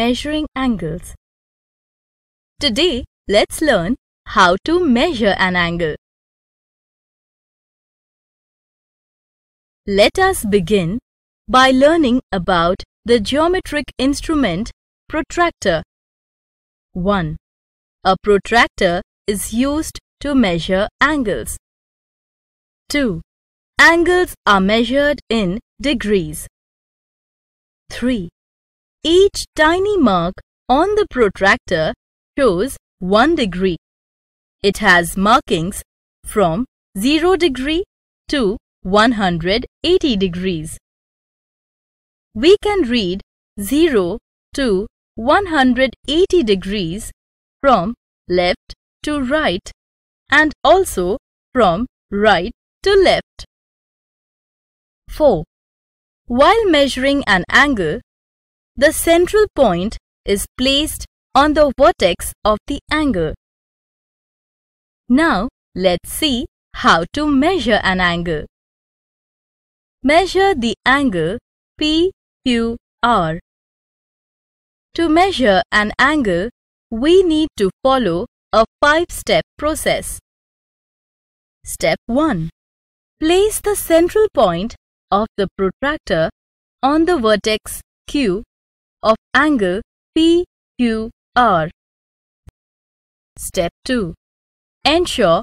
measuring angles. Today, let's learn how to measure an angle. Let us begin by learning about the geometric instrument protractor. 1. A protractor is used to measure angles. 2. Angles are measured in degrees. 3. Each tiny mark on the protractor shows 1 degree. It has markings from 0 degree to 180 degrees. We can read 0 to 180 degrees from left to right and also from right to left. 4. While measuring an angle, the central point is placed on the vertex of the angle. Now, let's see how to measure an angle. Measure the angle PQR. To measure an angle, we need to follow a 5-step process. Step 1. Place the central point of the protractor on the vertex Q of angle PQR. Step 2. Ensure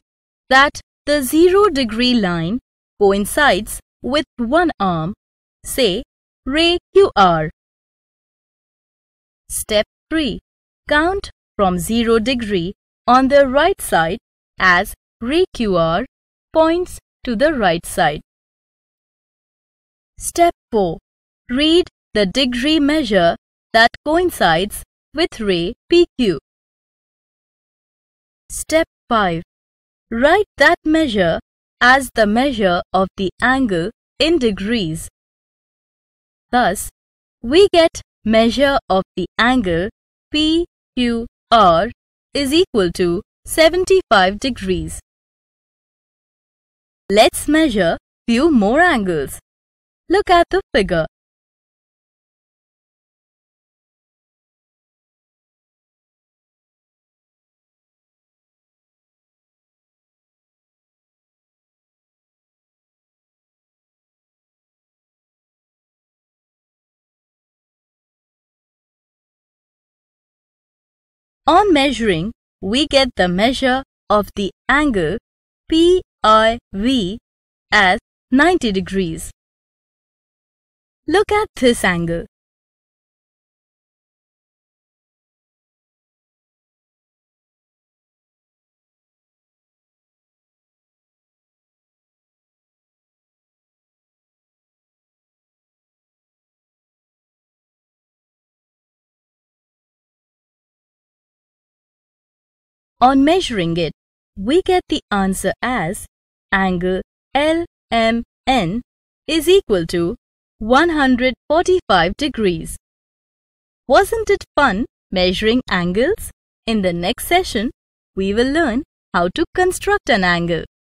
that the 0 degree line coincides with one arm, say ray QR. Step 3. Count from 0 degree on the right side as ray QR points to the right side. Step 4. Read the degree measure that coincides with ray PQ. Step 5. Write that measure as the measure of the angle in degrees. Thus, we get measure of the angle PQR is equal to 75 degrees. Let's measure few more angles. Look at the figure. On measuring, we get the measure of the angle PIV as 90 degrees. Look at this angle. On measuring it, we get the answer as angle LMN is equal to 145 degrees. Wasn't it fun measuring angles? In the next session, we will learn how to construct an angle.